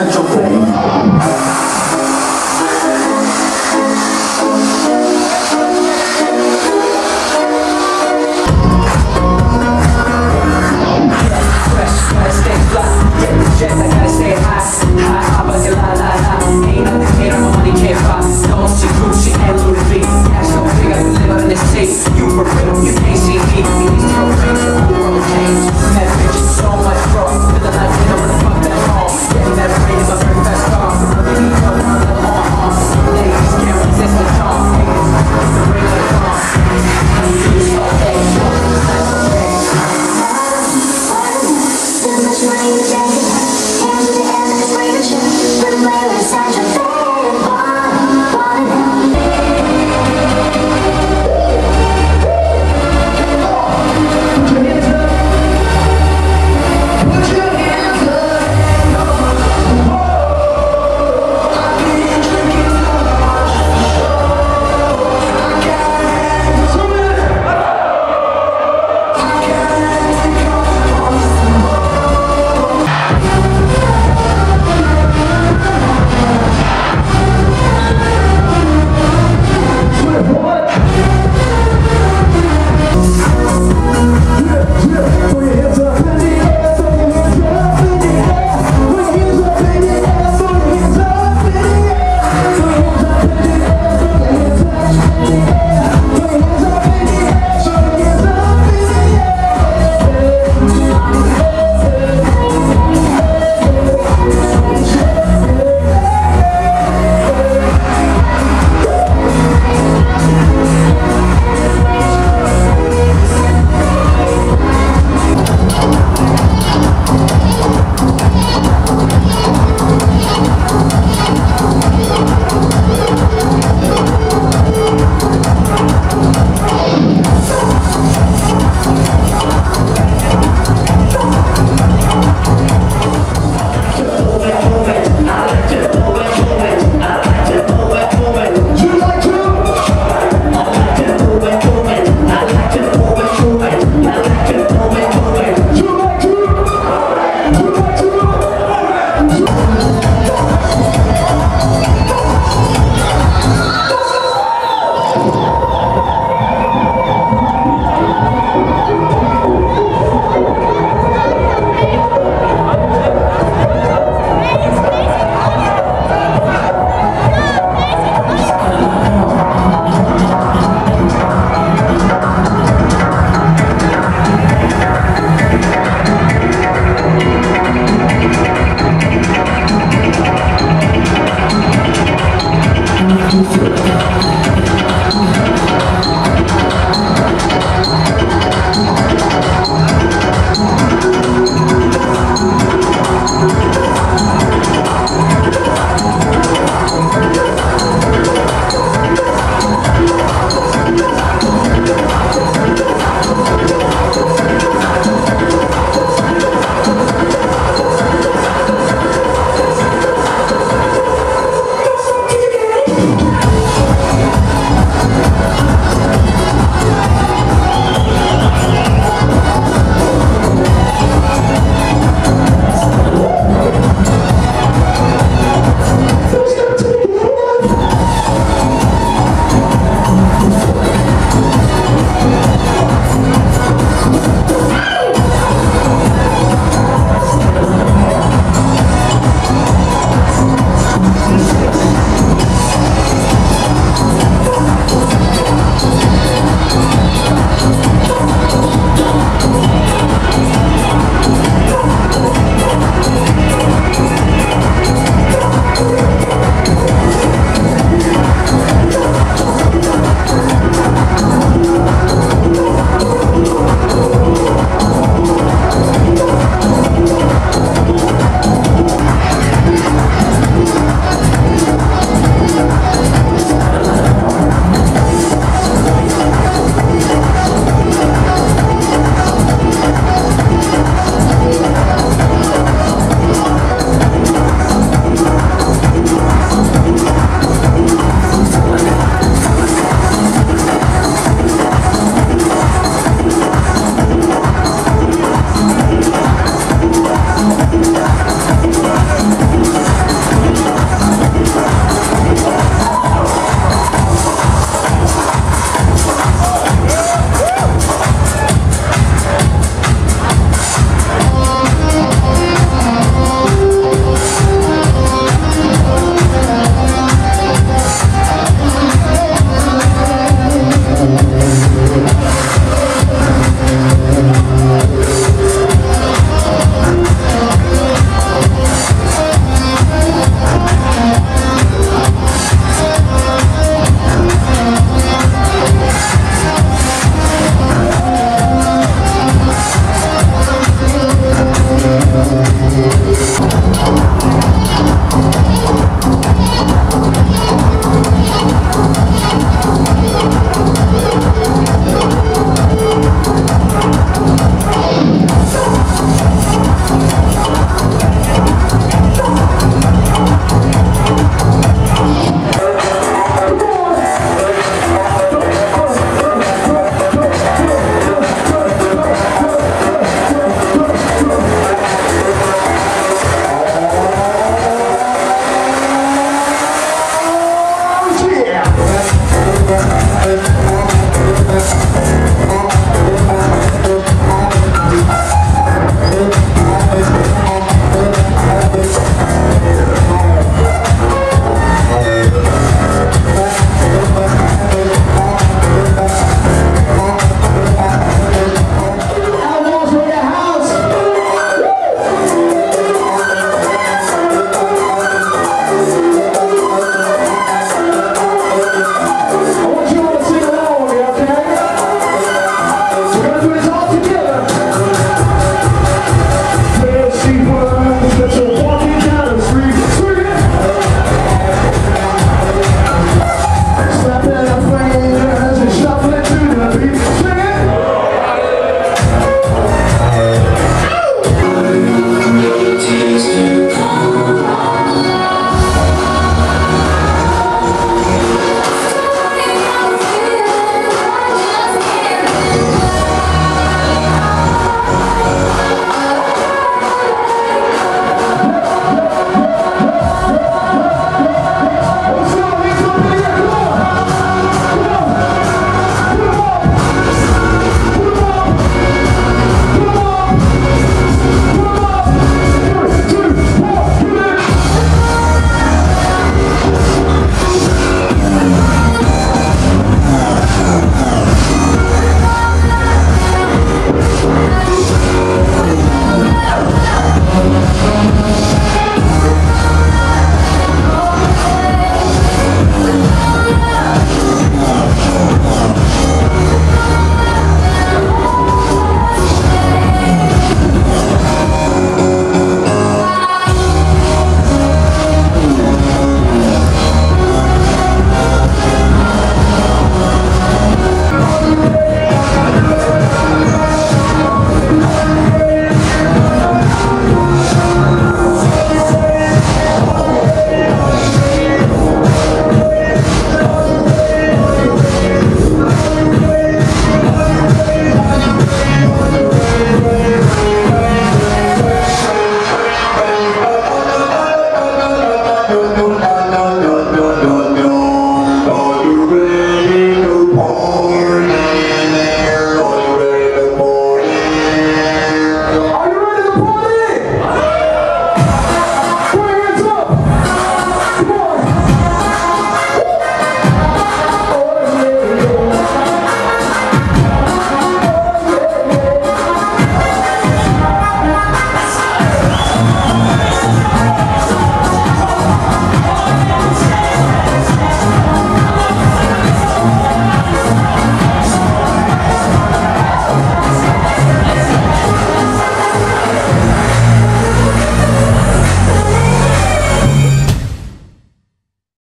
central